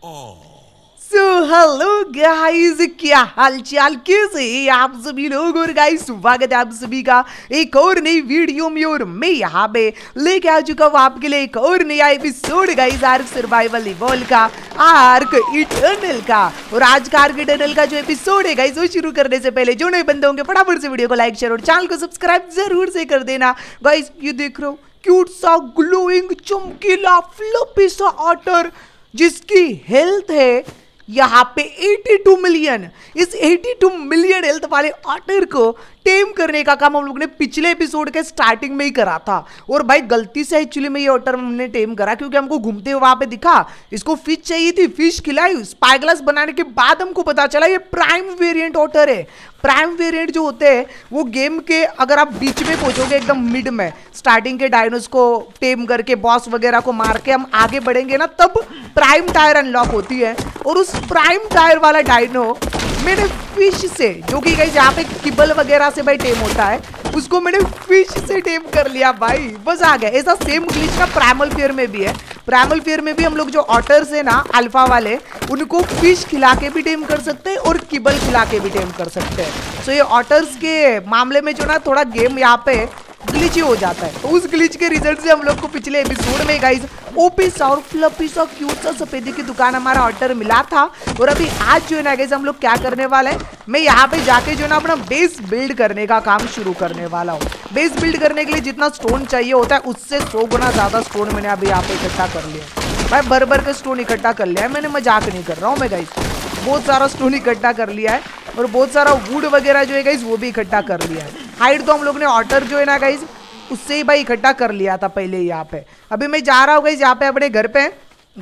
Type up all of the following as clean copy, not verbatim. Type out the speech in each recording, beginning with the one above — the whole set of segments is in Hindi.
So, hello guys, क्या हालचाल, कैसे हैं आप सभी लोग। और गाइस स्वागत है आप सभी का एक और नई वीडियो में। और मैं यहाँ पे लेके आ चुका हूँ आपके लिए एक और नया episode guys arc survival evolve का, आर्क इटर्नल का। और आज का आर्क इटर्नल का जो एपिसोड है गाइस वो शुरू करने से पहले जो नए बंदे होंगे फटाफट से वीडियो को लाइक शेयर और चैनल को सब्सक्राइब जरूर से कर देना। गाइस ये देख रहे हो क्यूट सा ग्लोइंग चमकीला फ्लफी सा ऑटर जिसकी हेल्थ है यहाँ पे 82 मिलियन। इस 82 मिलियन हेल्थ वाले ऑटर को टेम करने का काम हम लोग ने पिछले एपिसोड के स्टार्टिंग में ही करा था। और भाई गलती से एक्चुअली में ये ऑटर हमने टेम करा क्योंकि हमको घूमते हुए वहाँ पे दिखा, इसको फिश चाहिए थी, फिश खिलाई। स्पाइग्लास बनाने के बाद हमको पता चला ये प्राइम वेरिएंट ऑटर है। प्राइम वेरिएंट जो होते हैं वो गेम के अगर आप बीच में पहुंचोगे एकदम मिड में, स्टार्टिंग के डायनोस को टेम करके बॉस वगैरह को मार के हम आगे बढ़ेंगे ना, तब प्राइम टायर अनलॉक होती है। और उस प्राइम टायर वाला डायनो मैंने फिश से, जो कि गाइस यहाँ पे किबल वगैरह से भाई टेम होता है, उसको मैंने फिश से टेम कर लिया। भाई मजा आ गया। ऐसा सेम ग्लिच ना प्राइमल फियर में भी है। प्राइमल फियर में भी हम लोग जो ऑटर्स है ना अल्फा वाले, उनको फिश खिला के भी टेम कर सकते हैं और किबल खिला के भी टेम कर सकते हैं। सो ये ऑटर्स के मामले में जो ना थोड़ा गेम यहाँ पे ग्लिच ही हो जाता है। तो उस ग्लिच के रिजल्ट से हम लोग को पिछले एपिसोड में गाइस ओपी सा और फ्लफी सा क्यूट सा सफेदी की दुकान हमारा ऑर्डर मिला था। और अभी आज जो है ना गाइस हम लोग क्या करने वाले हैं, मैं यहाँ पे जाके जो है ना अपना बेस बिल्ड करने का काम शुरू करने वाला हूँ। बेस बिल्ड करने के लिए जितना स्टोन चाहिए होता है उससे 100 गुना ज़्यादा स्टोन मैंने अभी यहाँ पे इकट्ठा कर लिया। भाई भर भर के स्टोन इकट्ठा कर लिया है मैंने, मजाक नहीं कर रहा हूँ मैं गाइस, बहुत सारा स्टोन इकट्ठा कर लिया है। और बहुत सारा वुड वगैरह जो है गाइस वो भी इकट्ठा कर लिया है। हाइट तो हम लोग ने ऑटर जो है ना गाइस उससे ही भाई इकट्ठा कर लिया था पहले। यहाँ पे अभी मैं जा रहा हूँ गाइस यहाँ पे अपने घर पे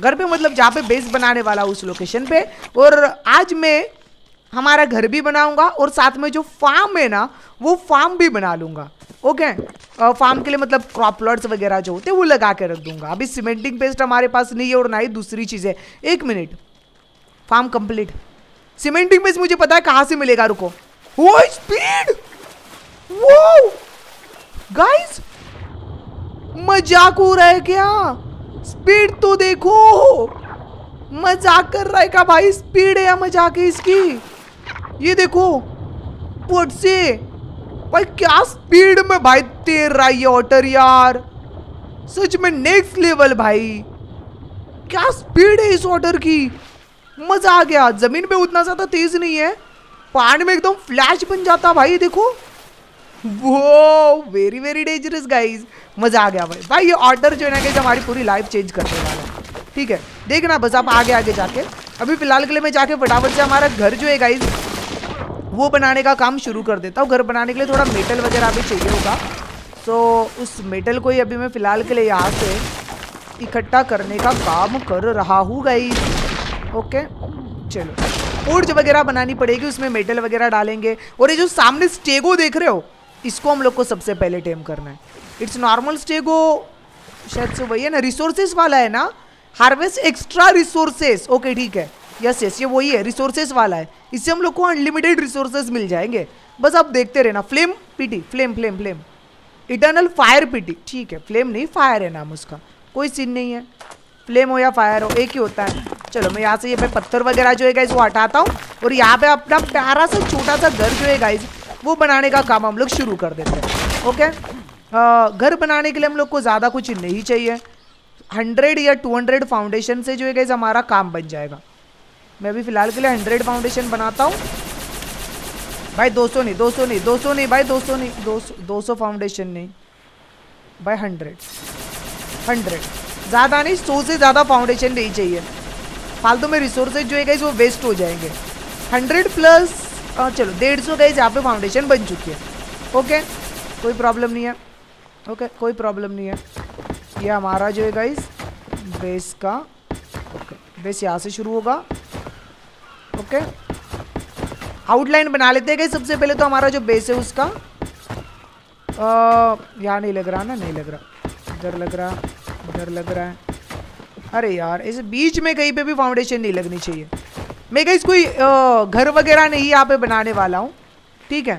मतलब जहाँ पे बेस बनाने वाला उस लोकेशन पे। और आज मैं हमारा घर भी बनाऊंगा और साथ में जो फार्म है ना वो फार्म भी बना लूँगा। ओके, फार्म के लिए मतलब क्रॉप प्लॉट्स वगैरह जो होते हैं वो लगा के रख दूंगा। अभी सीमेंटिंग पेस्ट हमारे पास नहीं है और ना ही दूसरी चीज़ें। एक minute, farm complete. Cementing paste मुझे पता है कहाँ से मिलेगा, रुको। वो स्पीड, वो गाइस मजाक हो रहा है क्या? स्पीड तो देखो, मजाक कर रहा है क्या भाई? स्पीड है या मजाक है इसकी? ये देखो पट से भाई क्या स्पीड में भाई तैर रहा है ऑटर यार, सच में नेक्स्ट लेवल। भाई क्या स्पीड है इस ऑटर की, मजा आ गया। जमीन पे उतना ज्यादा तेज नहीं है, पानी में एकदम फ्लैश बन जाता भाई। देखो वो वेरी वेरी डेंजरस गाइज, मजा आ गया भाई। भाई ये ऑर्डर जो है ना कि हमारी पूरी लाइफ चेंज करने वाला है। ठीक है, देखना बस आप आगे आगे जाके। अभी फिलहाल के लिए मैं जाके फटाफट से हमारा घर जो है गाइज वो बनाने का काम शुरू कर देता हूँ। घर बनाने के लिए थोड़ा मेटल वगैरह भी चाहिए होगा, तो उस मेटल को ही अभी मैं फिलहाल के लिए यहाँ से इकट्ठा करने का काम कर रहा हूँ गाइज। ओके चलो, ओर्ज वगैरह बनानी पड़ेगी, उसमें मेटल वगैरह डालेंगे। और ये जो सामने स्टेगो देख रहे हो, इसको हम लोग को सबसे पहले टेम करना है। इट्स नॉर्मल स्टेगो शायद से वही है ना, रिसोर्सेज वाला है ना, हार्वेस्ट एक्स्ट्रा रिसोर्सेज। ओके ठीक है, यस यस ये वही है, रिसोर्सेज वाला है। इससे हम लोग को अनलिमिटेड रिसोर्सेज मिल जाएंगे, बस आप देखते रहना। Flame PT, flame flame flame eternal fire PT. ठीक है, फ्लेम नहीं फायर है नाम उसका, कोई सीन नहीं है, फ्लेम हो या फायर हो एक ही होता है। चलो मैं यहाँ से ये पत्थर वगैरह जो है गाइज वो हटाता हूँ और यहाँ पे अपना प्यारा सा छोटा सा घर जो है गाइज वो बनाने का काम हम लोग शुरू कर देते हैं। ओके, घर बनाने के लिए हम लोग को ज़्यादा कुछ नहीं चाहिए। 100 या 200 फाउंडेशन से जो है गाइज हमारा काम बन जाएगा। मैं अभी फ़िलहाल के लिए 100 फाउंडेशन बनाता हूँ। भाई 200 नहीं, 200 नहीं, 200 नहीं भाई, 200 नहीं, 200 फाउंडेशन नहीं भाई, 100 ज़्यादा नहीं, 100 से ज़्यादा फाउंडेशन नहीं चाहिए, फालतू में रिसोर्सेज जो है गाइज वो वेस्ट हो जाएंगे। 100 प्लस चलो 150 गाइज यहाँ पे फाउंडेशन बन चुकी है। ओके कोई प्रॉब्लम नहीं है, ओके कोई प्रॉब्लम नहीं है। ये हमारा जो है गाइज बेस का, ओके बेस यहाँ से शुरू होगा। ओके आउटलाइन बना लेते हैं गाइज सबसे पहले तो हमारा जो बेस है उसका। यहाँ नहीं लग रहा ना, नहीं लग रहा, इधर लग रहा, इधर लग रहा है। अरे यार ऐसे बीच में कहीं पे भी फाउंडेशन नहीं लगनी चाहिए। मैं गाइस कोई घर वगैरह नहीं यहाँ पे बनाने वाला हूँ, ठीक है,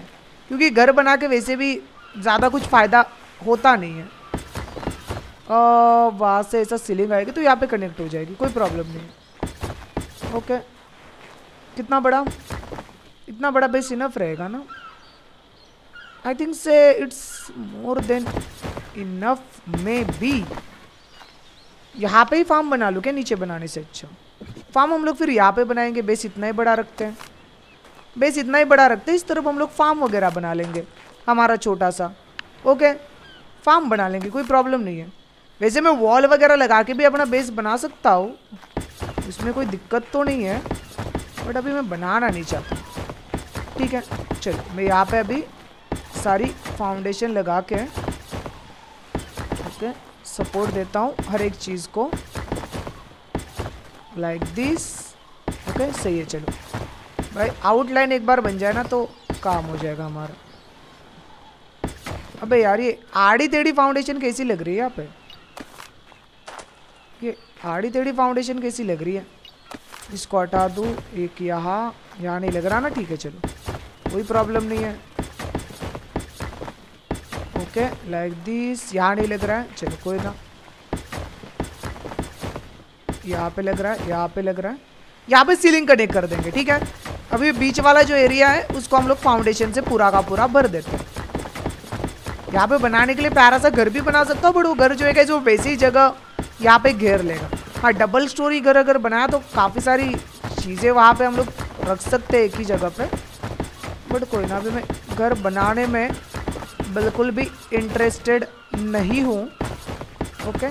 क्योंकि घर बना के वैसे भी ज़्यादा कुछ फ़ायदा होता नहीं है। वहाँ से ऐसा सीलिंग आएगी तो यहाँ पे कनेक्ट हो जाएगी, कोई प्रॉब्लम नहीं है। ओके, कितना बड़ा, इतना बड़ा बेस इनफ रहेगा ना, I think so it's more than enough maybe. यहाँ पे ही फार्म बना लूँ क्या, नीचे बनाने से अच्छा? फार्म हम लोग फिर यहाँ पे बनाएंगे, बेस इतना ही बड़ा रखते हैं, बेस इतना ही बड़ा रखते हैं, इस तरफ हम लोग फार्म वगैरह बना लेंगे हमारा छोटा सा। ओके, फार्म बना लेंगे, कोई प्रॉब्लम नहीं है। वैसे मैं वॉल वगैरह लगा के भी अपना बेस बना सकता हूँ, इसमें कोई दिक्कत तो नहीं है, बट अभी मैं बनाना नहीं चाहता। ठीक है, चलो मैं यहाँ पे अभी सारी फाउंडेशन लगा के ओके सपोर्ट देता हूँ हर एक चीज़ को, लाइक दिस। ओके, सही है। चलो भाई, आउटलाइन एक बार बन जाए ना तो काम हो जाएगा हमारा। अबे यार, ये आड़ी टेढ़ी फाउंडेशन कैसी लग रही है यहाँ पे, ये आड़ी टेढ़ी फाउंडेशन कैसी लग रही है? इसको हटा दूँ, एक यहाँ, यहाँ नहीं लग रहा ना, ठीक है चलो कोई प्रॉब्लम नहीं है। ओके, लाइक दिस, यहाँ नहीं लग रहा है, चलो कोई ना, यहाँ पे लग रहा है, यहाँ पे लग रहा है, यहाँ पे सीलिंग कनेक्ट कर देंगे। ठीक है, अभी बीच वाला जो एरिया है उसको हम लोग फाउंडेशन से पूरा का पूरा भर देते हैं। यहाँ पे बनाने के लिए प्यारा सा घर भी बना सकता हूँ, बट वो घर जो है जो वैसी ही जगह यहाँ पे घेर लेगा। हाँ, डबल स्टोरी घर अगर बनाया तो काफ़ी सारी चीज़ें वहाँ पे हम लोग रख सकते हैं एक ही जगह पे, बट कोई ना, अभी मैं घर बनाने में बिल्कुल भी इंटरेस्टेड नहीं हूँ। ओके,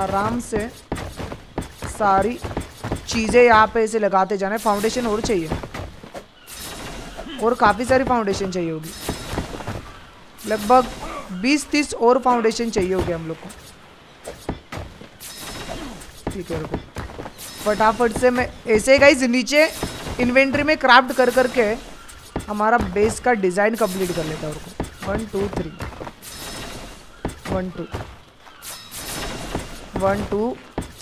आराम से सारी चीज़ें यहाँ पे ऐसे लगाते जाना है। फाउंडेशन और चाहिए, और काफ़ी सारी फाउंडेशन चाहिए होगी, लगभग 20-30 और फाउंडेशन चाहिए होगी हम लोग को। ठीक है, रुको, फटाफट से मैं ऐसे गाइस नीचे इन्वेंट्री में क्राफ्ट कर करके हमारा बेस का डिज़ाइन कंप्लीट कर लेता हूँ। रुको, 1 2 3 1 2 1 2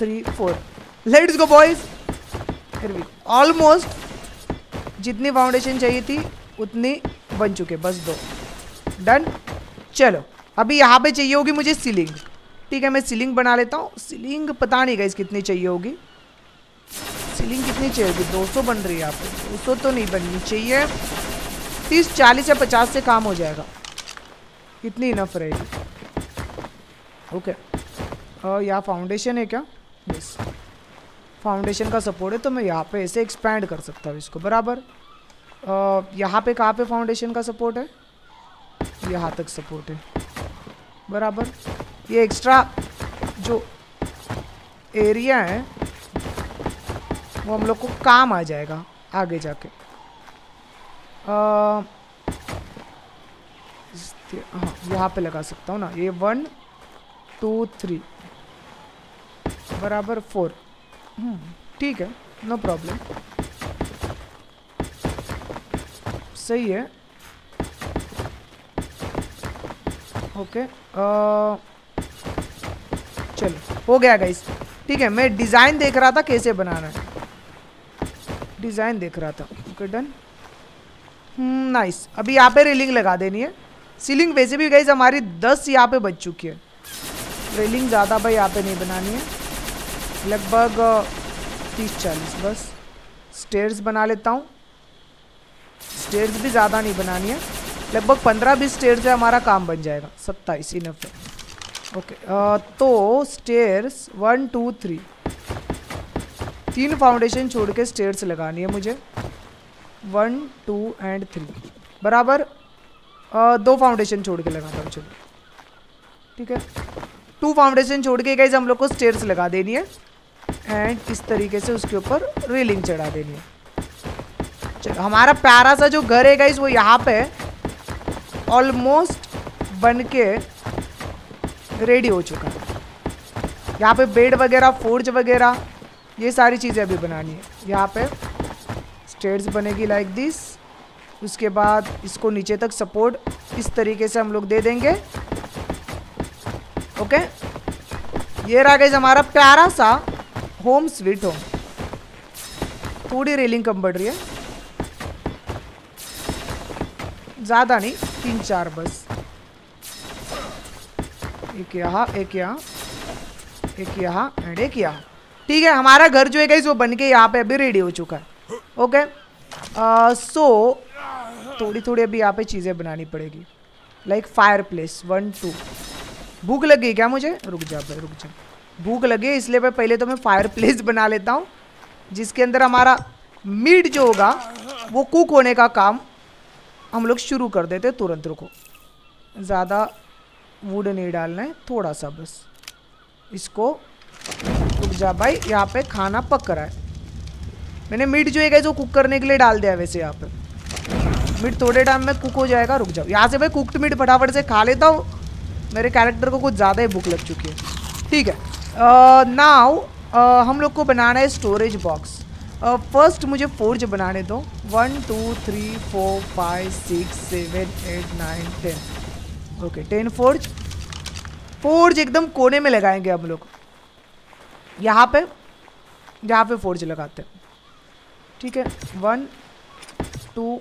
3 4, लेट्स गो बॉयज। फिर भी ऑलमोस्ट जितनी फाउंडेशन चाहिए थी उतनी बन चुके, बस 2 डन। चलो अभी यहाँ पे चाहिए होगी मुझे सीलिंग। ठीक है, मैं सीलिंग बना लेता हूँ। सीलिंग पता नहीं गाइस कितनी चाहिए होगी, सीलिंग कितनी चाहिए होगी? 200 बन रही है यहाँ पे, 200 तो नहीं बननी चाहिए, 30 40 या 50 से काम हो जाएगा, इतनी इनफ रहेगी। ओके, और यहाँ फाउंडेशन है क्या? यस, फाउंडेशन का सपोर्ट है, तो मैं यहाँ पे ऐसे एक्सपैंड कर सकता हूँ इसको बराबर। यहाँ पे कहाँ पे फाउंडेशन का सपोर्ट है? यहाँ तक सपोर्ट है बराबर। ये एक्स्ट्रा जो एरिया है वो हम लोग को काम आ जाएगा आगे जाके। हाँ, यहाँ पे लगा सकता हूँ ना, ये 1 2 3 बराबर 4। ठीक है, नो प्रॉब्लम, सही है। ओके, चलो हो गया गाइस। ठीक है, मैं डिज़ाइन देख रहा था कैसे बनाना है, डिज़ाइन देख रहा था। Okay, done, nice. अभी यहाँ पे रेलिंग लगा देनी है। सीलिंग वैसे भी गाइस हमारी 10 यहाँ पे बच चुकी है, रेलिंग ज़्यादा भाई यहाँ पे नहीं बनानी है, लगभग 30-40 बस। स्टेयर्स बना लेता हूँ, स्टेयर्स भी ज़्यादा नहीं बनानी है, लगभग 15-20 स्टेयर से हमारा काम बन जाएगा, 27 इनफ है। ओके, तो स्टेयर्स 1 2 3, 3 फाउंडेशन छोड़ के स्टेयर्स लगानी है मुझे, 1 2 एंड 3 बराबर। 2 फाउंडेशन छोड़ के लगाता हूँ, चलो ठीक है, 2 फाउंडेशन छोड़ के गाइस हम लोग को स्टेयर्स लगा देनी है, एंड इस तरीके से उसके ऊपर रेलिंग चढ़ा देनी है। चलो, हमारा प्यारा सा जो घर है गाइस वो यहाँ पे ऑलमोस्ट बन के रेडी हो चुका है। यहाँ पे बेड वगैरह, फोर्ज वगैरह, ये सारी चीज़ें अभी बनानी है। यहाँ पे स्टेयर्स बनेगी लाइक दिस, उसके बाद इसको नीचे तक सपोर्ट इस तरीके से हम लोग दे देंगे। ओके, ये रहा गाइस हमारा प्यारा सा होम स्वीट होम। थोड़ी रेलिंग कम बढ़ रही है, ज़्यादा नहीं, 3-4 बस। एक यहाँ, एक यहाँ, एक यहाँ एंड एक यहाँ। ठीक है, हमारा घर जो है गाइस वो बन के यहाँ पे अभी रेडी हो चुका है। ओके सो थोड़ी थोड़ी अभी यहाँ पे चीज़ें बनानी पड़ेगी, लाइक फायर प्लेस 1 2। भूख लगी क्या मुझे? रुक जा भाई रुक जा, भूख लगी इसलिए भाई पहले तो मैं फायर प्लेस बना लेता हूँ, जिसके अंदर हमारा मीट जो होगा वो कुक होने का काम हम लोग शुरू कर देते तुरंत। रुको, ज़्यादा वुड नहीं डालना है, थोड़ा सा बस इसको। रुक जा भाई, यहाँ पे खाना पक रहा है। मैंने मीट जो है गाइस वो कुक करने के लिए डाल दिया। वैसे यहाँ पे मीट थोड़े टाइम में कुक हो जाएगा। रुक जाओ यहाँ से भाई, कुक्ड मीट फटाफट से खा लेता हूँ, मेरे कैरेक्टर को कुछ ज़्यादा ही भूख लग चुकी है। ठीक है नाउ हम लोग को बनाना है स्टोरेज बॉक्स। फर्स्ट मुझे फोर्ज बनाने दो। 1 2 3 4 5 6 7 8 9 10। Okay 10 forge. फोर्ज एकदम कोने में लगाएंगे हम लोग, यहाँ पे फोर्ज लगाते हैं। ठीक है 1 2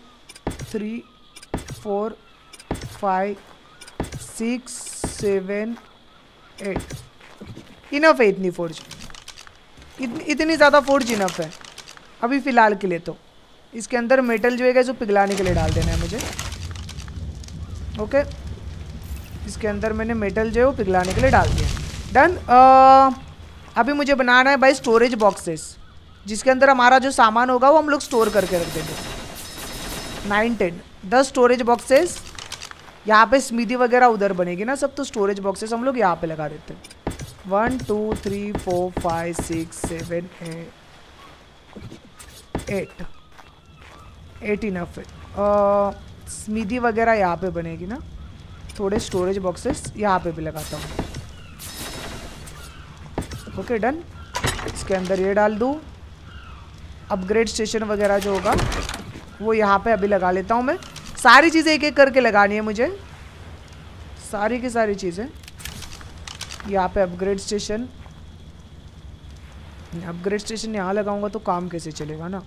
3 4 5 6 7 8। इनफ है इतनी फोर्ज, इतनी ज़्यादा फोर्ज इनफ है अभी फ़िलहाल के लिए। तो इसके अंदर मेटल जो है जो पिघलाने के लिए डाल देना है मुझे। ओके इसके अंदर मैंने मेटल जो है वो पिघलाने के लिए डाल दिया। डन। अभी मुझे बनाना है भाई स्टोरेज बॉक्सेस, जिसके अंदर हमारा जो सामान होगा वो हम लोग स्टोर करके रख देंगे। 9 10 स्टोरेज बॉक्सेस। यहाँ पे स्मृति वगैरह उधर बनेगी ना सब, तो स्टोरेज बॉक्सेस हम लोग यहाँ पे लगा देते हैं। 1 2 3 4 5 6 7 8 इनफ है। स्मृति वगैरह यहाँ पे बनेगी ना, थोड़े स्टोरेज बॉक्सेस यहाँ पे भी लगाता हूँ। Okay done. इसके अंदर ये डाल दूँ। अपग्रेड स्टेशन वगैरह जो होगा वो यहाँ पे अभी लगा लेता हूँ मैं। सारी चीज़ें एक एक करके लगानी है मुझे, सारी की सारी चीज़ें। यहाँ पे अपग्रेड स्टेशन, यहाँ लगाऊंगा तो काम कैसे चलेगा ना,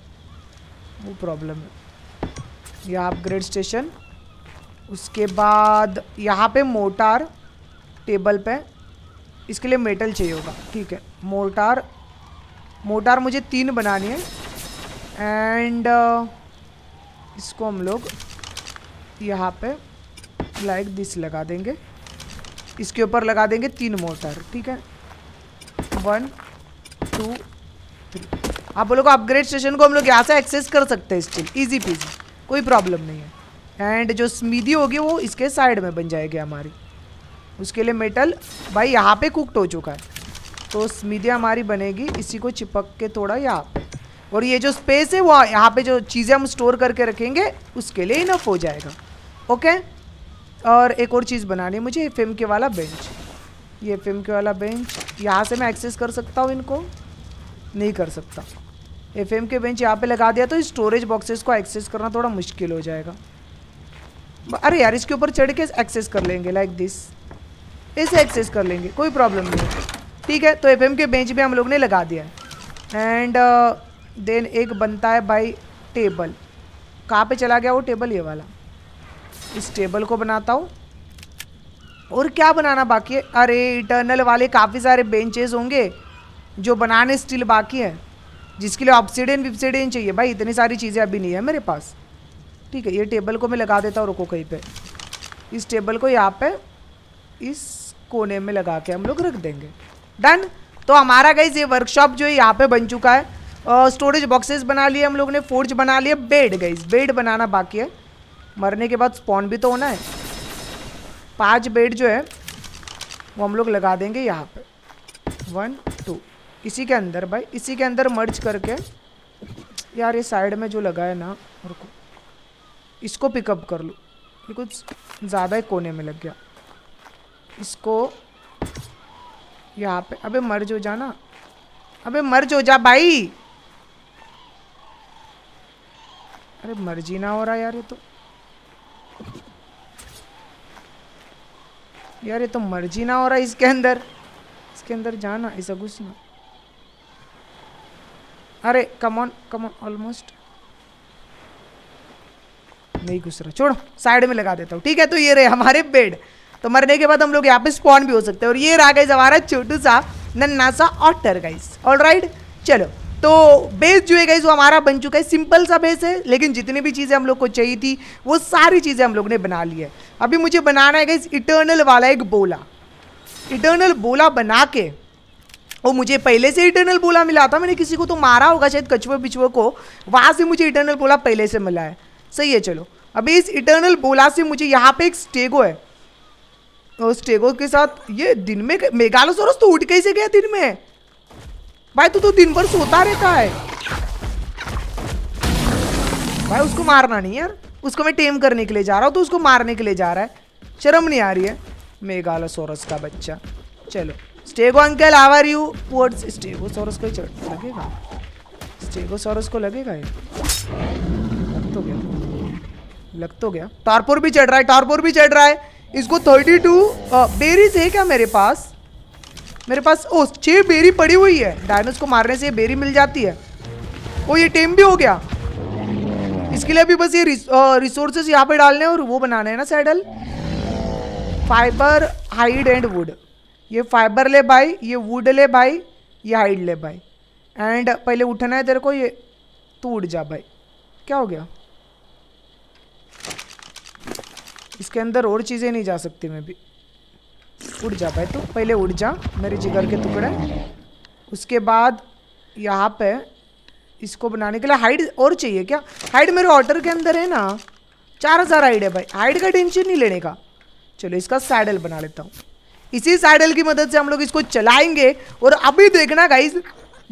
वो प्रॉब्लम है। यहाँ अपग्रेड स्टेशन, उसके बाद यहाँ पे मोर्टार टेबल पे, इसके लिए मेटल चाहिए होगा। ठीक है मोर्टार, मुझे 3 बनानी है। एंड इसको हम लोग यहाँ पे लाइक दिस लगा देंगे, इसके ऊपर लगा देंगे 3 मोर्टार। ठीक है 1 2 3। आप लोग अपग्रेड स्टेशन को हम लोग यहाँ से एक्सेस कर सकते हैं स्टिल, इजी पीजी, कोई प्रॉब्लम नहीं है। एंड जो स्मीदी होगी वो इसके साइड में बन जाएगी हमारी, उसके लिए मेटल भाई यहाँ पे कुक्ड हो चुका है तो स्मीदी हमारी बनेगी। इसी को चिपक के थोड़ा यहाँ पे, और ये जो स्पेस है वो यहाँ पे जो चीज़ें हम स्टोर करके रखेंगे उसके लिए इनफ हो जाएगा। ओके और एक और चीज़ बनानी है मुझे, एफएमके वाला बेंच। ये एफएमके वाला बेंच यहाँ से मैं एक्सेस कर सकता हूँ, इनको नहीं कर सकता। एफएमके बेंच यहाँ पे लगा दिया तो स्टोरेज बॉक्सेस को एक्सेस करना थोड़ा मुश्किल हो जाएगा। अरे यार इसके ऊपर चढ़ के एक्सेस कर लेंगे, लाइक दिस, इसे एक्सेस कर लेंगे, कोई प्रॉब्लम नहीं है। ठीक है तो एफएमके बेंच भी हम लोग ने लगा दिया है। एंड देन एक बनता है भाई टेबल। कहाँ पे चला गया वो टेबल? ये वाला, इस टेबल को बनाता हूँ। और क्या बनाना बाकी है? अरे इटर्नल वाले काफ़ी सारे बेंचेस होंगे जो बनाने स्टिल बाकी है, जिसके लिए ऑब्सीडियन विब्सीडियन चाहिए। भाई इतनी सारी चीज़ें अभी नहीं है मेरे पास। ठीक है ये टेबल को मैं लगा देता हूँ। रुको कहीं पे इस टेबल को यहाँ पे इस कोने में लगा के हम लोग रख देंगे। डन। तो हमारा गाइस ये वर्कशॉप जो है यहाँ पे बन चुका है। स्टोरेज बॉक्सेस बना लिए हम लोग ने, फोर्ज बना लिए, बेड गाइस बेड बनाना बाकी है। मरने के बाद स्पॉन भी तो होना है। 5 बेड जो है वो हम लोग लगा देंगे यहाँ पे। 1 2 इसी के अंदर भाई, इसी के अंदर मर्ज करके। यार ये साइड में जो लगा है ना, रुको इसको पिकअप कर लो, ये कुछ ज़्यादा ही कोने में लग गया। इसको यहाँ पे, अबे मर्ज हो जाना, अबे मर्ज हो जा भाई। अरे मर्जी ना हो रहा यार, ये तो मर्जी ना हो रहा। इसके अंदर जाना, ऐसा घुसना। अरे कमॉन कमॉन, ऑलमोस्ट नहीं घुस रहा। छोड़ो साइड में लगा देता हूँ। ठीक है तो ये रहे हमारे बेड। तो मरने के बाद हम लोग यहाँ पे स्पॉन भी हो सकते हैं। और ये रहा गाइस हमारा छोटू सा नन्ना सा ऑटर गाइस। ऑलराइट चलो, तो बेस जो है गाइस वो हमारा बन चुका है, सिंपल सा बेस है, लेकिन जितनी भी चीज़ें हम लोग को चाहिए थी वो सारी चीज़ें हम लोग ने बना ली है। अभी मुझे बनाना है गाइस इटर्नल वाला एक बोला, इटर्नल बोला बना के, और मुझे पहले से इटर्नल बोला मिला था, मैंने किसी को तो मारा होगा शायद कछुए पिछुए को, वहाँ से मुझे इटर्नल बोला पहले से मिला है। सही है, चलो अभी इस इटर्नल बोला से मुझे यहाँ पे एक स्टेगो है, और स्टेगो के साथ ये दिन में मेगालोसोरस तो उठ कैसे गया दिन में? भाई तू तो दिन भर सोता रहता है। भाई उसको मारना नहीं यार, उसको मैं टेम करने के लिए जा रहा हूँ, तो उसको मारने के लिए जा रहा है, शर्म नहीं आ रही है मेगालोसोरस का बच्चा। चलो stego uncle how are you towards stegosaurus को लगेगा, स्टेगोसोरस को लगेगा ये, लग तो गया। टारपोर भी चढ़ रहा है। इसको 32 बेरीज है क्या मेरे पास? ओ 6 बेरी पड़ी हुई है, डायनोस को मारने से ये बेरी मिल जाती है। ओ ये टेम भी हो गया, इसके लिए अभी बस ये रिसोर्सेस यहाँ पे डालने हैं और वो बनाने हैं ना saddle, fibre hide and wood. ये फाइबर ले भाई, ये वुड ले भाई, ये हाइड ले भाई, एंड पहले उठना है तेरे को, ये तू उठ जा भाई। क्या हो गया इसके अंदर? और चीज़ें नहीं जा सकती मैं भी। उड़ जा भाई तू, पहले उड़ जा मेरे जिगर के टुकड़े। उसके बाद यहाँ पे इसको बनाने के लिए हाइड और चाहिए क्या? हाइड मेरे ऑटर के अंदर है ना, 4000 हाइड है भाई, हाइड का टेंशन नहीं लेने का। चलो इसका सैडल बना लेता हूँ, इसी सैडल की मदद से हम लोग इसको चलाएंगे। और अभी देखना गाइज,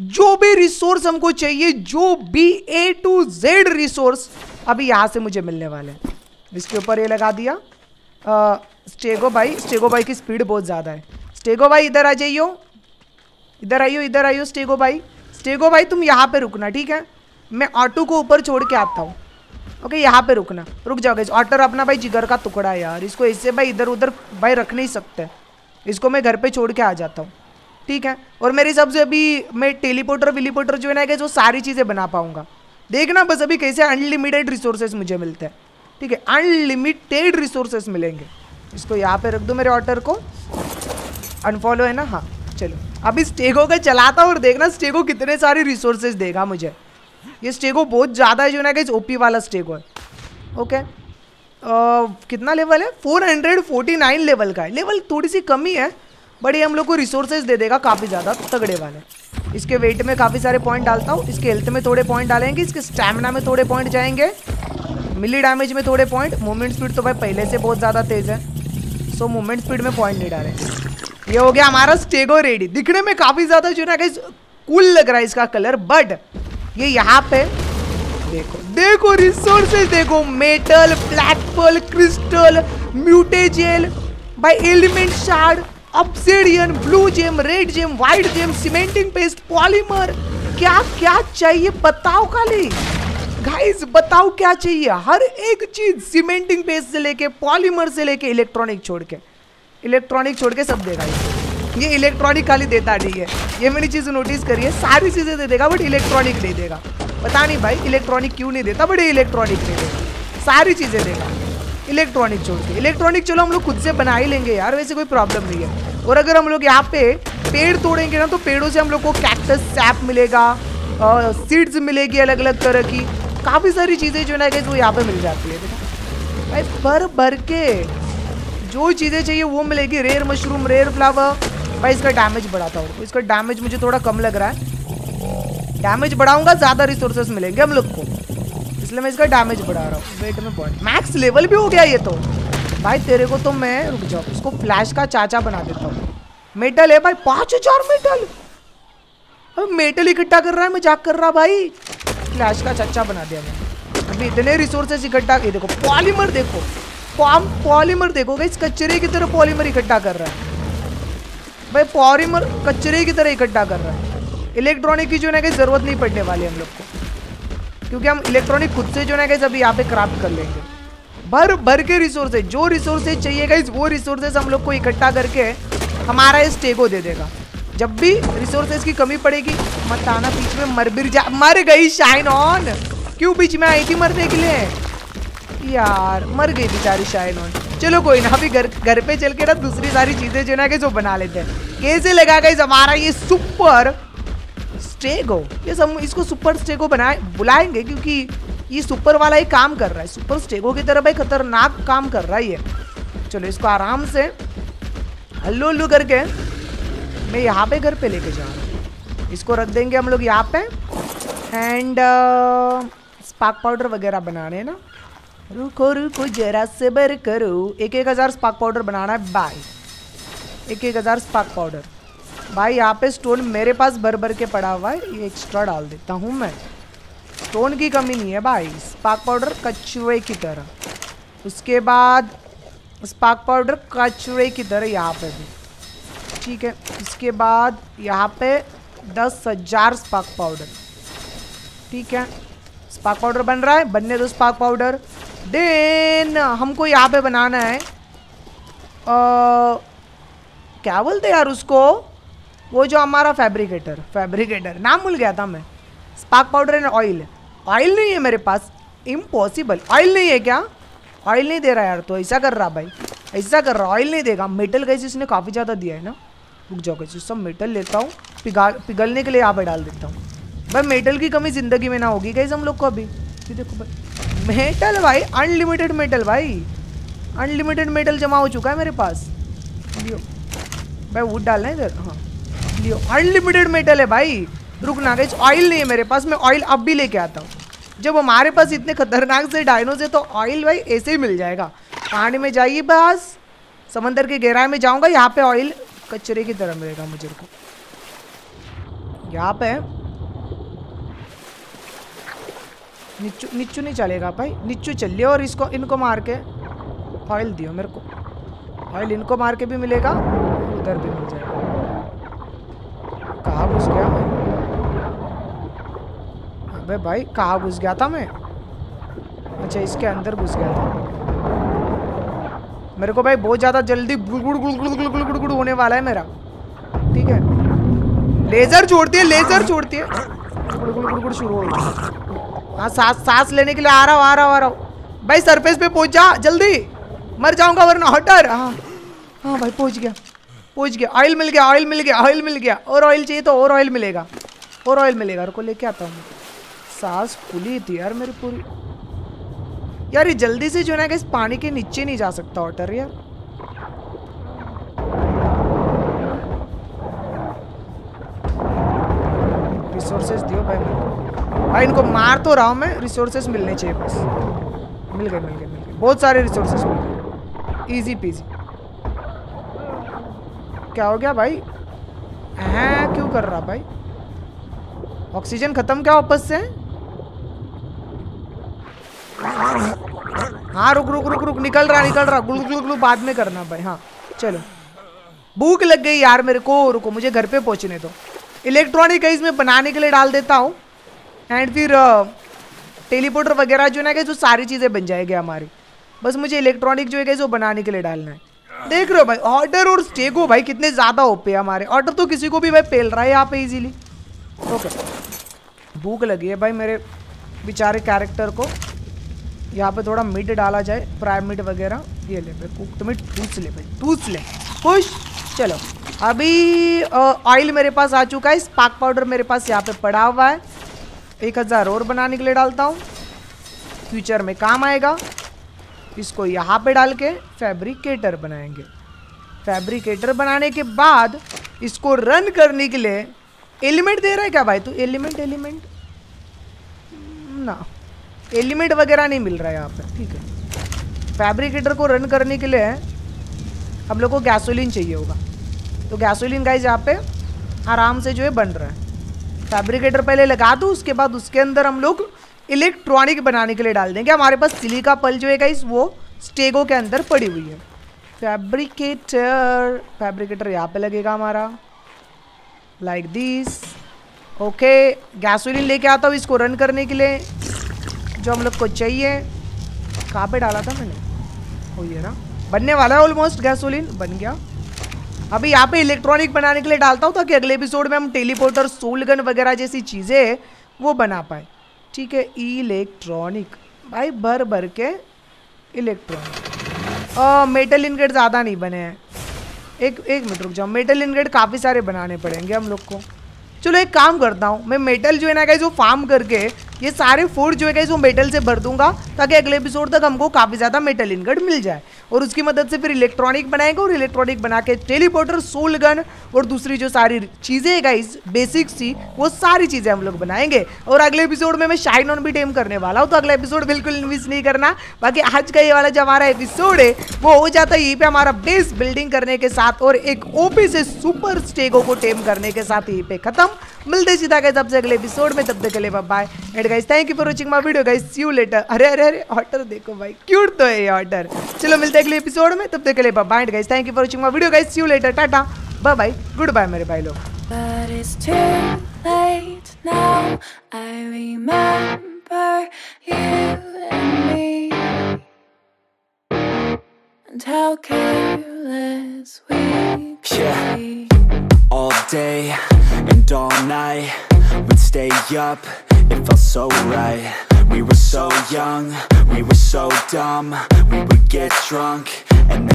जो भी रिसोर्स हमको चाहिए, जो भी A to Z रिसोर्स अभी यहाँ से मुझे मिलने वाले हैं। इसके ऊपर ये लगा दिया स्टेगो भाई की स्पीड बहुत ज़्यादा है। स्टेगो भाई इधर आ जाइयो, इधर आइयो स्टेगो भाई तुम यहाँ पे रुकना, ठीक है? मैं ऑटो को ऊपर छोड़ के आता हूँ। ओके यहाँ पे रुकना, रुक जाओ गाइस। ऑटर अपना भाई जिगर का टुकड़ा है यार, इसको ऐसे भाई इधर उधर भाई रख नहीं सकते, इसको मैं घर पर छोड़ के आ जाता हूँ, ठीक है? और मेरे हिसाब से अभी मैं टेलीपोर्टर विलीपोर्टर जो है ना गाइस वो सारी चीज़ें बना पाऊँगा। देखना बस अभी कैसे अनलिमिटेड रिसोर्सेज मुझे मिलते हैं, ठीक है? अनलिमिटेड रिसोर्सेस मिलेंगे। इसको यहाँ पे रख दो मेरे ऑटर को, अनफॉलो है ना, हाँ। चलो अभी स्टेगो का चलाता और देखना स्टेगो कितने सारे रिसोर्सेज देगा मुझे। ये स्टेगो बहुत ज़्यादा है जो ना गाइस, ओपी वाला स्टेगो है। ओके कितना लेवल है? 449 लेवल का है, लेवल थोड़ी सी कमी है, बट ये हम लोग को रिसोर्सेज दे देगा काफ़ी ज़्यादा तगड़े वाले। इसके वेट में काफ़ी सारे पॉइंट डालता हूँ, इसके हेल्थ में थोड़े पॉइंट डालेंगे, इसके स्टैमिना में थोड़े पॉइंट जाएंगे, मिली डैमेज में थोड़े पॉइंट, मूवमेंट स्पीड तो भाई पहले से बहुत ज़्यादा तेज़ है, सो मूवमेंट स्पीड में पॉइंट नहीं डाले। ये हो गया हमारा स्टेगो रेडी। दिखने में काफ़ी ज़्यादा जो है ना गाइस कूल लग रहा है इसका कलर, बट ये यहाँ पे देखो रिसोर्सेज देखो, metal, black pearl, crystal, mutagel भाई, element shard, obsidian, blue gem, red gem, white gem, cementing paste, polymer, क्या क्या चाहिए बताओ खाली गाइस, बताओ क्या चाहिए? हर एक चीज, सीमेंटिंग पेस्ट से लेके पॉलीमर से लेके इलेक्ट्रॉनिक छोड़ के सब देगा ये इलेक्ट्रॉनिक खाली देता नहीं है। ये मैंने चीज़ नोटिस करी है, सारी चीज़ें दे देगा बट इलेक्ट्रॉनिक नहीं देगा, पता नहीं भाई इलेक्ट्रॉनिक क्यों नहीं देता, बट ये इलेक्ट्रॉनिक नहीं देगा, सारी चीज़ें देगा इलेक्ट्रॉनिक छोड़ के। इलेक्ट्रॉनिक चलो हम लोग खुद से बना ही लेंगे यार, वैसे कोई प्रॉब्लम नहीं है। और अगर हम लोग यहाँ पे पेड़ तोड़ेंगे ना तो पेड़ों से हम लोग को कैक्टस सैप मिलेगा, सीड्स मिलेगी अलग अलग तरह की, काफ़ी सारी चीज़ें जो है ना गाइस वो यहाँ पे मिल जाती है। देखो भाई भर के जो चीज़ें चाहिए वो मिलेगी, रेयर मशरूम, रेयर फ्लावर भाई। इसका डैमेज बढ़ाता हूँ, इसका डैमेज मुझे थोड़ा कम लग रहा है, डैमेज बढ़ाऊंगा ज़्यादा रिसोर्सेज मिलेंगे हम लोग को, इसलिए मैं इसका डैमेज बढ़ा रहा हूँ। वेट में पॉइंट मैक्स लेवल भी हो गया ये तो भाई, तेरे को तो मैं रुक जाऊँ, इसको फ्लैश का चाचा बना देता हूँ। मेटल है भाई 5000 मेटल इकट्ठा कर रहा है, मजाक कर रहा भाई, फ्लैश का चच्चा बना दिया मैंने। अभी इतने रिसोर्सेज इकट्ठा, ये देखो पॉलीमर देखो, पॉलीमर देखो गाइस, कचरे की तरह पॉलीमर इकट्ठा कर रहा है भाई, पॉलीमर कचरे की तरह इकट्ठा कर रहा है। इलेक्ट्रॉनिक की जो है ना ज़रूरत नहीं पड़ने वाली हम लोग को, क्योंकि हम इलेक्ट्रॉनिक खुद से जो है ना अभी यहाँ पे क्राफ्ट कर लेंगे। भर के रिसोर्सेज, जो रिसोर्सेज चाहिए गाइस वो रिसोर्सेज हम लोग को इकट्ठा करके हमारा ये स्टेगो दे देगा। जब भी रिसोर्सेज की कमी पड़ेगी मत आना बीच में, मर गई शाइन ऑन, क्यों बीच में आई थी मरने के लिए यार, मर गई बेचारी शाइन ऑन। चलो कोई ना, अभी घर पे चल के ना दूसरी सारी चीज़ें जो है ना कि जो बना लेते हैं। कैसे लगा गाइस हमारा ये सुपर स्टेगो। ये सब इसको सुपर स्टेगो बनाए बुलाएंगे क्योंकि ये सुपर वाला ही काम कर रहा है, सुपर स्टेगो की तरह भाई खतरनाक काम कर रहा है ये। चलो इसको आराम से हल्लू हल्लू करके मैं यहाँ पे घर पे लेके जा रहा हूँ। इसको रख देंगे हम लोग यहाँ पे एंड स्पार्क पाउडर वगैरह बनाने हैं ना। रुको रुको जरा सबर करो, 1,000 स्पार्क पाउडर बनाना है भाई, 1,000 स्पार्क पाउडर भाई। यहाँ पे स्टोन मेरे पास भर भर के पड़ा हुआ है, ये एक्स्ट्रा डाल देता हूँ मैं, स्टोन की कमी नहीं है भाई। स्पार्क पाउडर कछुए की तरह, उसके बाद स्पार्क पाउडर कछुए की तरह यहाँ पे भी ठीक है। इसके बाद यहाँ पे 10,000 स्पार्क पाउडर ठीक है। स्पार्क पाउडर बन रहा है, बनने दो स्पार्क पाउडर। देन हमको यहाँ पे बनाना है क्या बोलते यार उसको, वो जो हमारा फैब्रिकेटर, फैब्रिकेटर नाम भूल गया था मैं। Spark powder and oil, oil नहीं है मेरे पास, इम्पॉसिबल। ऑयल नहीं है क्या? ऑयल नहीं दे रहा यार, तो ऐसा कर रहा भाई, ऐसा कर रहा, ऑयल नहीं देगा। मेटल गैस इसने काफ़ी ज़्यादा दिया है ना, रुक जाओ गैस सब मेटल लेता हूँ, पिघलने के लिए यहाँ पर डाल देता हूँ भाई। मेटल की कमी ज़िंदगी में ना होगी गैस हम लोग को। अभी ये देखो भाई मेटल भाई, अनलिमिटेड मेटल भाई, अनलिमिटेड मेटल जमा हो चुका है मेरे पास। लियो भाई वुड डालना है इधर, हाँ लियो, अनलिमिटेड मेटल है भाई। रुकना गैस ऑयल नहीं है मेरे पास, मैं ऑयल अब भी लेके आता हूँ। जब हमारे पास इतने खतरनाक से डायनोज है तो ऑयल भाई ऐसे ही मिल जाएगा। पानी में जाइए बस, समंदर के गहराई में जाऊंगा, यहाँ पे ऑयल कचरे की तरह मिलेगा मुझे को। यहाँ पे निच्चू, निच्चू नहीं चलेगा भाई, निच्चू चलिए। और इसको इनको मार के ऑयल दियो मेरे को, ऑयल इनको मार के भी मिलेगा, उधर भी मिल जाएगा। कहाँ घुस गया मैं? अबे भाई कहाँ घुस गया था मैं? अच्छा इसके अंदर घुस गया था मेरे को भाई। बहुत ज़्यादा जल्दी गुड़ गुड़ गुड़ गुड़ गुड़ गुड़ गुड़ होने वाला है मेरा ठीक है। लेज़र छोड़ती है, लेज़र छोड़ती है, गुड़ गुड़ गुड़ गुड़ शुरू हो गया। हाँ सांस, सांस लेने के लिए आ रहा हूँ, आ रहा हूँ, आ रहा हूँ भाई। सरफेस पे पहुँच जा जल्दी, मर जाऊँगा वरना ऑटर। हाँ हाँ भाई पहुँच गया, पहुँच गया। ऑयल मिल गया, ऑयल मिल गया, ऑयल मिल गया। और ऑयल चाहिए तो और ऑयल मिलेगा, और ऑयल मिलेगा। रुको लेके आता हूँ। सांस खुली थी यार मेरी पूरी। यार ये जल्दी से जो है ना इस पानी के नीचे नहीं जा सकता ऑटर यार। रिसोर्सेज दियो भाई मेरे को। भाई इनको मार तो रहा हूँ मैं, रिसोर्सेज मिलने चाहिए बस। मिल गए मिल गए मिल गए, बहुत सारे रिसोर्सेज मिल गए, इजी पीजी। क्या हो गया भाई? हैं क्यों कर रहा भाई? ऑक्सीजन खत्म क्या वापस से? हाँ रुक रुक रुक रुक, निकल रहा निकल रहा, गुल गुल गुल बाद में करना भाई। हाँ चलो, भूख लग गई यार मेरे को, रुको मुझे घर पे पहुँचने दो। इलेक्ट्रॉनिक गाइस मैं बनाने के लिए डाल देता हूँ एंड फिर टेलीपोर्टर वगैरह जो ना गाइस वो सारी चीज़ें बन जाएगी हमारी। बस मुझे इलेक्ट्रॉनिक जो है गाइस वो बनाने के लिए डालना है। देख रहे हो भाई ऑटर और स्टेगो भाई कितने ज़्यादा ओपे हमारे। ऑटर तो किसी को भी भाई पेल रहा है यहाँ पे ईजिली। ओके भूख लगी है भाई मेरे बेचारे कैरेक्टर को। यहाँ पे थोड़ा मीट डाला जाए, प्राइम मीट वगैरह। ये ले भाई कुक मीट, टूस ले भाई, टूस ले खुश। चलो अभी ऑयल मेरे पास आ चुका है, स्पार्क पाउडर मेरे पास यहाँ पे पड़ा हुआ है। 1,000 और बनाने के लिए डालता हूँ, फ्यूचर में काम आएगा। इसको यहाँ पे डाल के फैब्रिकेटर बनाएंगे। फैब्रिकेटर बनाने के बाद इसको रन करने के लिए एलिमेंट दे रहा है क्या भाई? तो एलिमेंट एलिमेंट ना, एलिमेंट वगैरह नहीं मिल रहा है यहाँ पर ठीक है। फैब्रिकेटर को रन करने के लिए हम लोग को गैसोलीन चाहिए होगा, तो गैसोलीन गाइस यहाँ पे आराम से जो है बन रहा है। फैब्रिकेटर पहले लगा दूँ, उसके बाद उसके अंदर हम लोग इलेक्ट्रॉनिक बनाने के लिए डाल देंगे। हमारे पास सिलिका पल जो है गाइस वो स्टेगो के अंदर पड़ी हुई है। फैब्रिकेटर, फैब्रिकेटर यहाँ पर लगेगा हमारा लाइक दिस। ओके गैसोलीन लेके आता हूँ इसको रन करने के लिए जो हम लोग को चाहिए। कहाँ पे डाला था मैंने? ओ ये ना बनने वाला है ऑलमोस्ट, गैसोलीन बन गया। अभी यहाँ पे इलेक्ट्रॉनिक बनाने के लिए डालता हूँ ताकि अगले एपिसोड में हम टेलीपोर्टर, सोलगन वगैरह जैसी चीज़ें वो बना पाए ठीक है। इलेक्ट्रॉनिक भाई भर भर के इलेक्ट्रॉनिक। मेटल इनकेट ज़्यादा नहीं बने हैं एक मिनट रुक जाओ, मेटल इनग्रेड काफ़ी सारे बनाने पड़ेंगे हम लोग को। चलो एक काम करता हूँ, मैं मेटल जो है ना गाइस वो फार्म करके ये सारे फूड जो है गाइस वो मेटल से भर दूंगा, ताकि अगले एपिसोड तक हमको काफ़ी ज़्यादा मेटल इनगट मिल जाए। और उसकी मदद से फिर इलेक्ट्रॉनिक बनाएंगे, और इलेक्ट्रॉनिक बना के टेलीपोर्टर, सोल गन और दूसरी जो सारी चीज़ें गाइस बेसिक सी, वो सारी चीज़ें हम लोग बनाएंगे। और अगले एपिसोड में मैं शाइन ऑन भी टेम करने वाला हूँ, तो अगला एपिसोड बिल्कुल मिस नहीं करना। बाकी आज का ये वाला जो हमारा एपिसोड है वो हो जाता है यहीं पर, हमारा बेस बिल्डिंग करने के साथ और एक ओपी से सुपर स्टेगो को टेम करने के साथ यहीं पर खत्म। मिलते सीधा गाइस आपसे अगले एपिसोड में, तब तक के लिए bye and guys, thank you for watching my video guys, see you later. अरे अरे अरे ऑटर देखो भाई, क्यूट तो है ये ऑटर। चलो मिलते हैं अगले एपिसोड में, तब तक के लिए bye and guys, thank you for watching my video guys, see you later, Tata bye bye, goodbye मेरे भाई लोग। We'd stay up, it felt so right. We were so young, we were so dumb. We would get drunk and then